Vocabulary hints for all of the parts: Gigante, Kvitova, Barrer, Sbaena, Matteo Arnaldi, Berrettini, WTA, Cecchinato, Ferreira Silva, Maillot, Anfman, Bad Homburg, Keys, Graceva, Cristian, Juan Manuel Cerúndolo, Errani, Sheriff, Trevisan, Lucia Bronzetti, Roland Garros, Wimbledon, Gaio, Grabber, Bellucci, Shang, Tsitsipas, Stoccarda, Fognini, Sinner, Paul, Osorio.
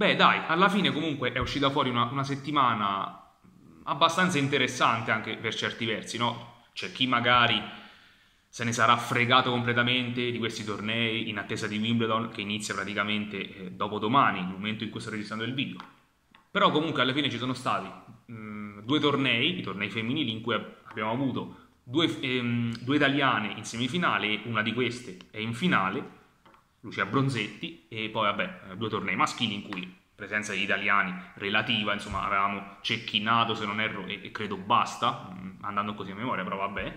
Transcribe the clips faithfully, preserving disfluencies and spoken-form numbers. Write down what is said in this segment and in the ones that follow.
Beh, dai, alla fine comunque è uscita fuori una, una settimana abbastanza interessante anche per certi versi, no? C'è chi magari se ne sarà fregato completamente di questi tornei in attesa di Wimbledon, che inizia praticamente dopo domani, il momento in cui sto registrando il video. Però comunque alla fine ci sono stati mh, due tornei, i tornei femminili, in cui abbiamo avuto due, ehm, due italiane in semifinale, e una di queste è in finale, Lucia Bronzetti, e poi vabbè, due tornei maschili in cui presenza degli italiani relativa, insomma avevamo Cecchinato se non erro e, e credo basta, andando così a memoria, però vabbè.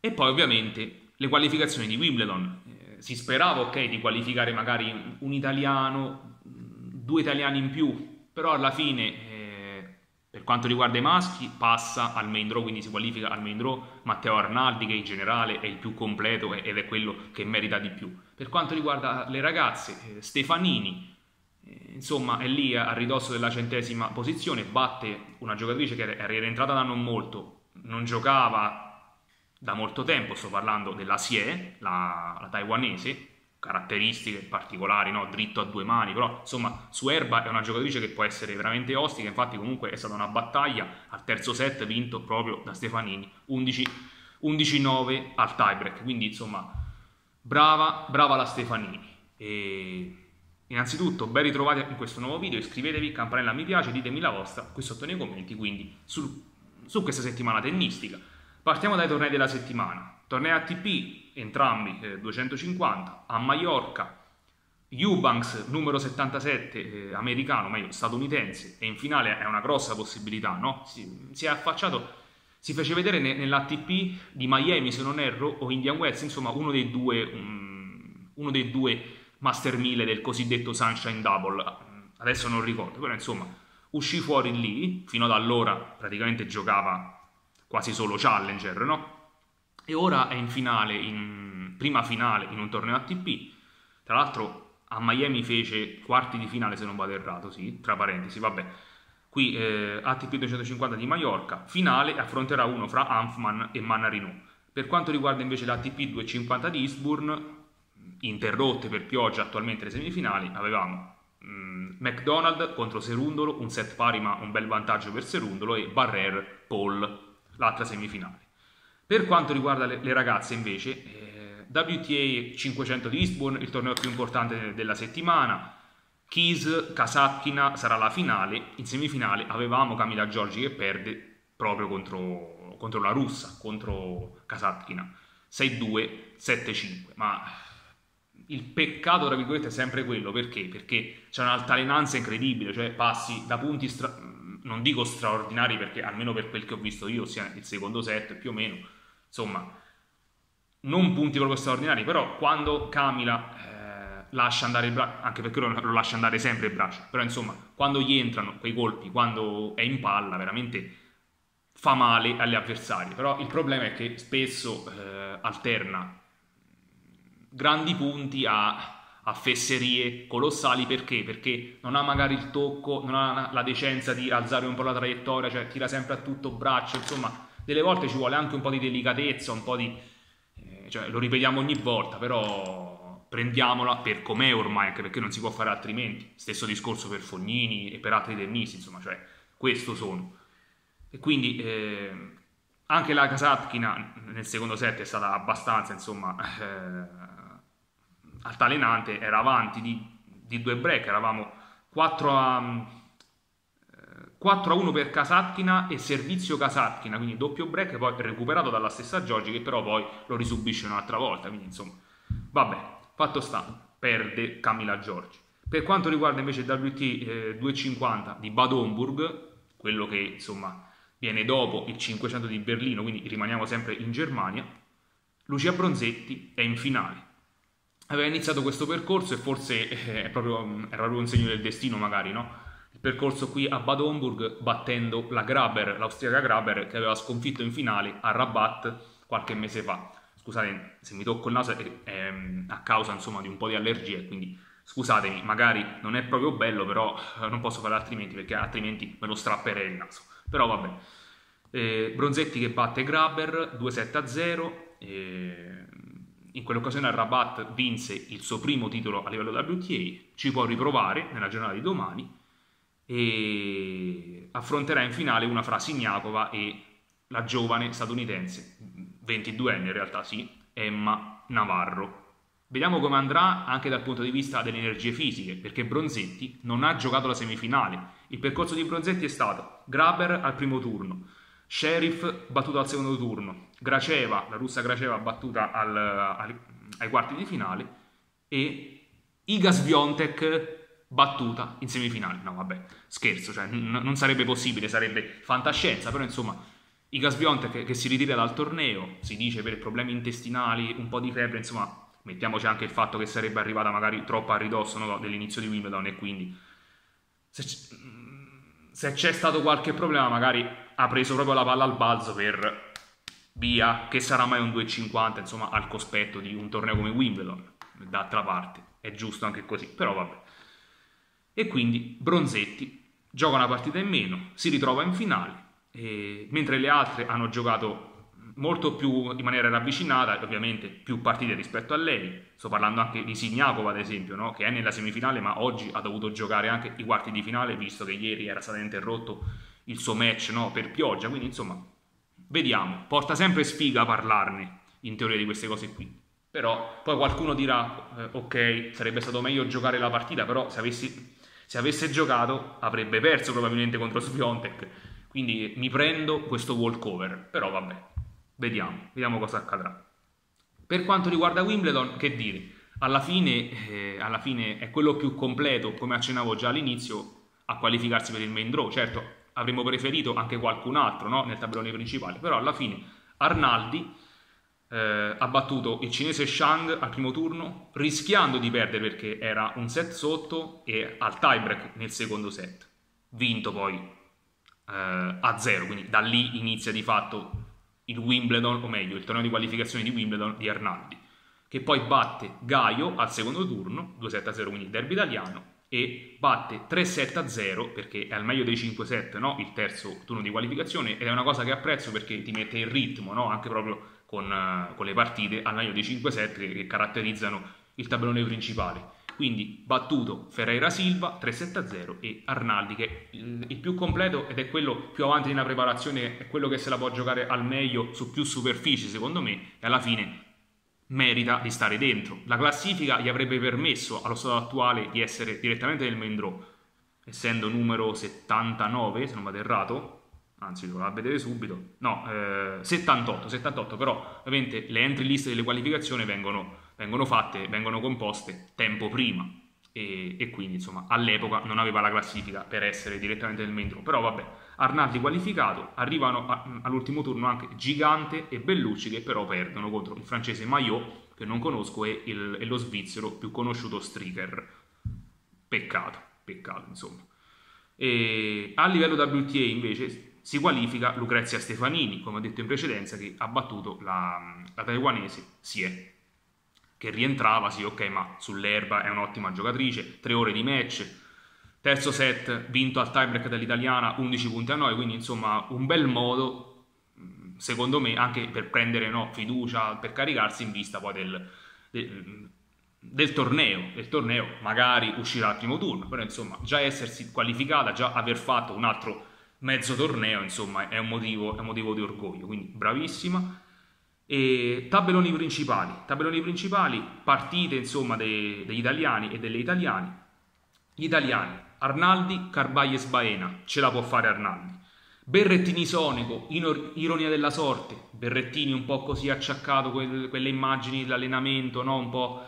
E poi ovviamente le qualificazioni di Wimbledon, eh, si sperava ok di qualificare magari un italiano, due italiani in più, però alla fine eh, per quanto riguarda i maschi passa al main draw, quindi si qualifica al main draw Matteo Arnaldi, che in generale è il più completo ed è quello che merita di più. Per quanto riguarda le ragazze, eh, Stefanini eh, insomma è lì a ridosso della centesima posizione, batte una giocatrice che è rientrata da non molto, non giocava da molto tempo, sto parlando della Xie, la, la taiwanese, caratteristiche particolari, no? Dritto a due mani, però insomma su erba è una giocatrice che può essere veramente ostica, infatti comunque è stata una battaglia al terzo set vinto proprio da Stefanini, undici nove al tiebreak, quindi insomma brava, brava la Stefanini. E innanzitutto ben ritrovati in questo nuovo video, iscrivetevi, campanella mi piace, ditemi la vostra qui sotto nei commenti, quindi sul, su questa settimana tennistica. Partiamo dai tornei della settimana. Tornei A T P, entrambi eh, duecentocinquanta, a Mallorca, Eubanks numero settantasette, eh, americano, meglio statunitense, e in finale è una grossa possibilità, no? Si, si è affacciato, si fece vedere ne, nell'A T P di Miami, se non erro, o Indian Wells, insomma uno dei due, um, uno dei due Master mille del cosiddetto Sunshine Double, adesso non ricordo, però insomma uscì fuori lì, fino ad allora praticamente giocava quasi solo challenger, no? E ora è in finale, in prima finale in un torneo A T P. Tra l'altro a Miami fece quarti di finale, se non vado errato, sì, tra parentesi, vabbè. Qui eh, A T P duecentocinquanta di Mallorca, finale, affronterà uno fra Anfman e Manarino. Per quanto riguarda invece l'A T P duecentocinquanta di Eastbourne, interrotte per pioggia attualmente le semifinali, avevamo mh, McDonald contro Serundolo, un set pari ma un bel vantaggio per Serundolo, e Barrer Paul, l'altra semifinale. Per quanto riguarda le, le ragazze invece, eh, W T A cinquecento di Eastbourne, il torneo più importante della settimana, Keys, Kasatkina sarà la finale, in semifinale avevamo Camila Giorgi che perde proprio contro, contro la russa, contro Kasatkina, sei due, sette cinque, ma il peccato tra virgolette è sempre quello, perché? Perché c'è un'altalenanza incredibile, cioè passi da punti stra... non dico straordinari, perché almeno per quel che ho visto io, sia il secondo set più o meno, insomma, non punti proprio straordinari, però quando Camila eh, lascia andare il braccio, anche perché lo, lo lascia andare sempre il braccio, però insomma, quando gli entrano quei colpi, quando è in palla, veramente fa male agli avversari, però il problema è che spesso eh, alterna grandi punti a... a fesserie colossali, perché? Perché non ha magari il tocco, non ha la decenza di alzare un po' la traiettoria, cioè tira sempre a tutto braccio, insomma, delle volte ci vuole anche un po' di delicatezza, un po' di... Eh, cioè, lo ripetiamo ogni volta, però prendiamola per com'è ormai, anche perché non si può fare altrimenti. Stesso discorso per Fognini e per altri tennisti, insomma, cioè, questo sono. E quindi... Eh, anche la Kasatkina nel secondo set è stata abbastanza, insomma... Eh, altalenante, era avanti di, di due break, eravamo quattro a uno per Kasatkina e servizio Kasatkina, quindi doppio break poi recuperato dalla stessa Giorgi, che però poi lo risubisce un'altra volta, quindi insomma vabbè, fatto sta, perde Camila Giorgi. Per quanto riguarda invece il W T eh, duecentocinquanta di Bad Homburg, quello che insomma viene dopo il cinquecento di Berlino, quindi rimaniamo sempre in Germania, Lucia Bronzetti è in finale. Aveva iniziato questo percorso e forse è proprio, era proprio un segno del destino magari, no? Il percorso qui a Bad Homburg, battendo la Grabber, l'austriaca Grabber, che aveva sconfitto in finale a Rabat qualche mese fa. Scusate se mi tocco il naso, è, è a causa insomma di un po' di allergie, quindi scusatemi, magari non è proprio bello, però non posso fare altrimenti, perché altrimenti me lo strapperei il naso. Però vabbè, eh, Bronzetti che batte Grabber due sette a zero, eh, in quell'occasione al Rabat vinse il suo primo titolo a livello W T A, ci può riprovare nella giornata di domani e affronterà in finale una fra Signacova e la giovane statunitense, ventiduenne in realtà, sì, Emma Navarro. Vediamo come andrà anche dal punto di vista delle energie fisiche, perché Bronzetti non ha giocato la semifinale. Il percorso di Bronzetti è stato Grabber al primo turno, Sheriff battuta al secondo turno, Graceva, la russa Graceva battuta al, al, ai quarti di finale e Iga Świątek battuta in semifinale. No vabbè, scherzo, cioè, n- non sarebbe possibile, sarebbe fantascienza, però insomma Iga Świątek che, che si ritira dal torneo, si dice per problemi intestinali, un po' di febbre, insomma mettiamoci anche il fatto che sarebbe arrivata magari troppo a ridosso, no, dell'inizio di Wimbledon e quindi se c- se c'è stato qualche problema magari ha preso proprio la palla al balzo per via, che sarà mai un due e cinquanta, insomma al cospetto di un torneo come Wimbledon. D'altra parte è giusto anche così, però vabbè. E quindi Bronzetti gioca una partita in meno, si ritrova in finale, e mentre le altre hanno giocato molto più in maniera ravvicinata, ovviamente più partite rispetto a lei. Sto parlando anche di Signacova ad esempio, no? Che è nella semifinale ma oggi ha dovuto giocare anche i quarti di finale, visto che ieri era stato interrotto il suo match, no, per pioggia, quindi insomma vediamo, porta sempre sfiga a parlarne in teoria di queste cose qui, però poi qualcuno dirà eh, ok, sarebbe stato meglio giocare la partita, però se, avessi, se avesse giocato avrebbe perso probabilmente contro Świątek, quindi mi prendo questo walkover, però vabbè, vediamo, vediamo cosa accadrà. Per quanto riguarda Wimbledon, che dire, alla fine, eh, alla fine è quello più completo, come accennavo già all'inizio, a qualificarsi per il main draw. Certo, avremmo preferito anche qualcun altro, no? Nel tabellone principale, però alla fine Arnaldi eh, ha battuto il cinese Shang al primo turno, rischiando di perdere perché era un set sotto e al tiebreak nel secondo set, vinto poi eh, a zero, quindi da lì inizia di fatto il Wimbledon, o meglio il torneo di qualificazione di Wimbledon di Arnaldi, che poi batte Gaio al secondo turno, due sette a zero, quindi derby italiano, e batte tre sette a zero perché è al meglio dei cinque set, no? Il terzo turno di qualificazione, ed è una cosa che apprezzo perché ti mette in ritmo, no? Anche proprio con, uh, con le partite al meglio dei cinque set che, che caratterizzano il tabellone principale. Quindi battuto Ferreira Silva tre sette a zero e Arnaldi, che è il, il più completo ed è quello più avanti nella preparazione, è quello che se la può giocare al meglio su più superfici secondo me, e alla fine merita di stare dentro. La classifica gli avrebbe permesso allo stato attuale di essere direttamente nel main draw, essendo numero settantanove se non vado errato, anzi lo vado a vedere subito, no, eh, settantotto, settantotto, però ovviamente le entry list delle qualificazioni vengono, vengono fatte, vengono composte tempo prima e, e quindi insomma all'epoca non aveva la classifica per essere direttamente nel main draw, però vabbè, Arnaldi qualificato, arrivano a, all'ultimo turno anche Gigante e Bellucci, che però perdono contro il francese Maillot, che non conosco, e, il, e lo svizzero più conosciuto Stricker. Peccato, peccato insomma. E a livello W T A invece si qualifica Lucrezia Stefanini, come ho detto in precedenza, che ha battuto la, la taiwanese Xie, che rientrava, sì ok, ma sull'erba è un'ottima giocatrice, tre ore di match. Terzo set vinto al tiebreak dell'italiana undici punti a nove, quindi insomma un bel modo secondo me anche per prendere, no, fiducia, per caricarsi in vista poi del, del, del torneo, del torneo magari uscirà al primo turno, però insomma già essersi qualificata, già aver fatto un altro mezzo torneo insomma è un motivo, è un motivo di orgoglio, quindi bravissima. E tabelloni principali, tabelloni principali, partite insomma dei, degli italiani e delle italiane. Gli italiani: Arnaldi, Carbaglio, Sbaena, ce la può fare Arnaldi. Berrettini Sonego, inor- ironia della sorte, Berrettini un po' così acciaccato, quel- quelle immagini dell'allenamento, no? Un po'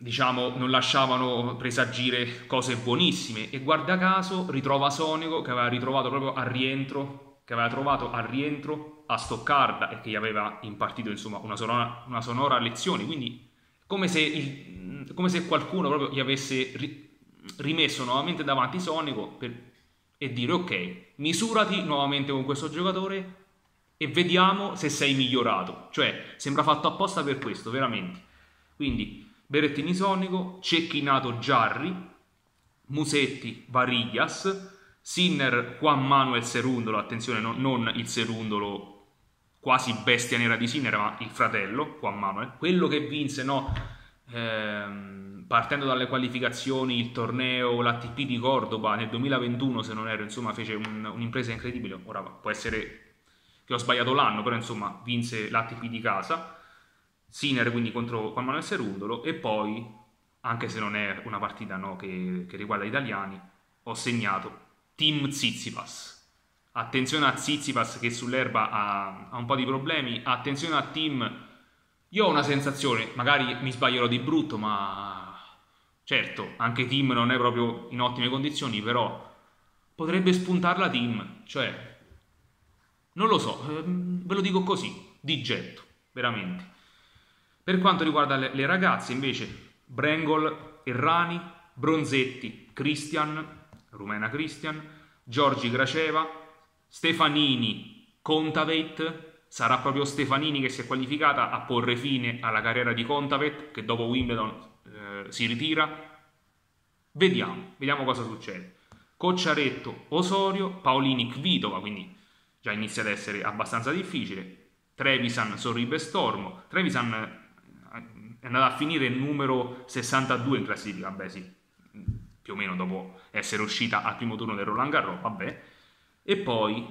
diciamo non lasciavano presagire cose buonissime, e guarda caso ritrova Sonego che aveva ritrovato proprio al rientro, che aveva trovato al rientro a Stoccarda e che gli aveva impartito insomma una sonora, una sonora lezione, quindi come se il, come se qualcuno proprio gli avesse ri- rimesso nuovamente davanti Sonego per, e dire ok, misurati nuovamente con questo giocatore e vediamo se sei migliorato, cioè sembra fatto apposta per questo veramente. Quindi Berrettini Sonego, Cecchinato Giarri, Musetti Variglias, Sinner Juan Manuel Serundolo, attenzione, no, non il Serundolo quasi bestia nera di Sinner, ma il fratello, qua a mano, eh. Quello che vinse, no, ehm, partendo dalle qualificazioni, il torneo, l'A T P di Cordoba nel duemilaventuno, se non ero, insomma, fece un, un'impresa incredibile. Ora può essere che ho sbagliato l'anno, però insomma vinse l'A T P di casa, Sinner, quindi contro Juan Manuel Cerúndolo, e poi, anche se non è una partita, no, che, che riguarda gli italiani, ho segnato Team Tsitsipas. Attenzione a Tsitsipas che sull'erba ha, ha un po' di problemi. Attenzione a Team. Io ho una sensazione, magari mi sbaglierò di brutto, ma certo, anche Team non è proprio in ottime condizioni, però potrebbe spuntarla Team, cioè non lo so, ve lo dico così, di getto, veramente. Per quanto riguarda le, le ragazze invece, Brengol, Errani, Bronzetti, Cristian, rumena Cristian, Giorgi Graceva, Stefanini, Contavet. Sarà proprio Stefanini che si è qualificata a porre fine alla carriera di Contavet, che dopo Wimbledon eh, si ritira. Vediamo, vediamo cosa succede. Cocciaretto, Osorio, Paolini, Kvitova, quindi già inizia ad essere abbastanza difficile. Trevisan, Sorribe, Stormo. Trevisan è andata a finire il numero sessantadue in classifica, beh sì, più o meno dopo essere uscita al primo turno del Roland Garros, vabbè. E poi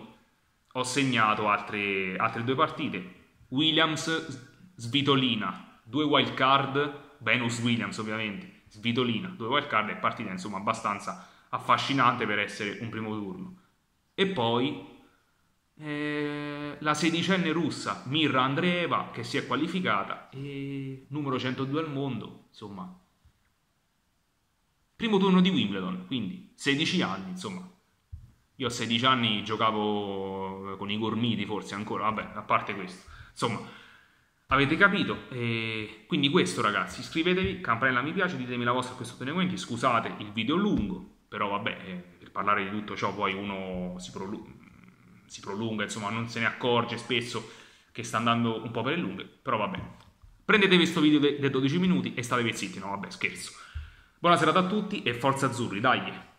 ho segnato altre, altre due partite. Williams, Svitolina, due wild card, Venus Williams ovviamente, Svitolina, due wild card, e partita insomma abbastanza affascinante per essere un primo turno. E poi eh, la sedicenne russa Mirra Andreeva, che si è qualificata, e numero centodue al mondo, insomma... Primo turno di Wimbledon, quindi sedici anni, insomma. Io a sedici anni giocavo con i gormiti, forse ancora, vabbè, a parte questo. Insomma, avete capito? E quindi questo, ragazzi, iscrivetevi, campanella mi piace, ditemi la vostra a questo sottoneguenti, scusate il video lungo, però vabbè, per parlare di tutto ciò poi uno si, prolu si prolunga, insomma, non se ne accorge spesso che sta andando un po' per le lunghe, però vabbè. Prendetevi questo video dei dodici minuti e statevi zitti, no vabbè, scherzo. Buona serata a tutti e forza azzurri, dai!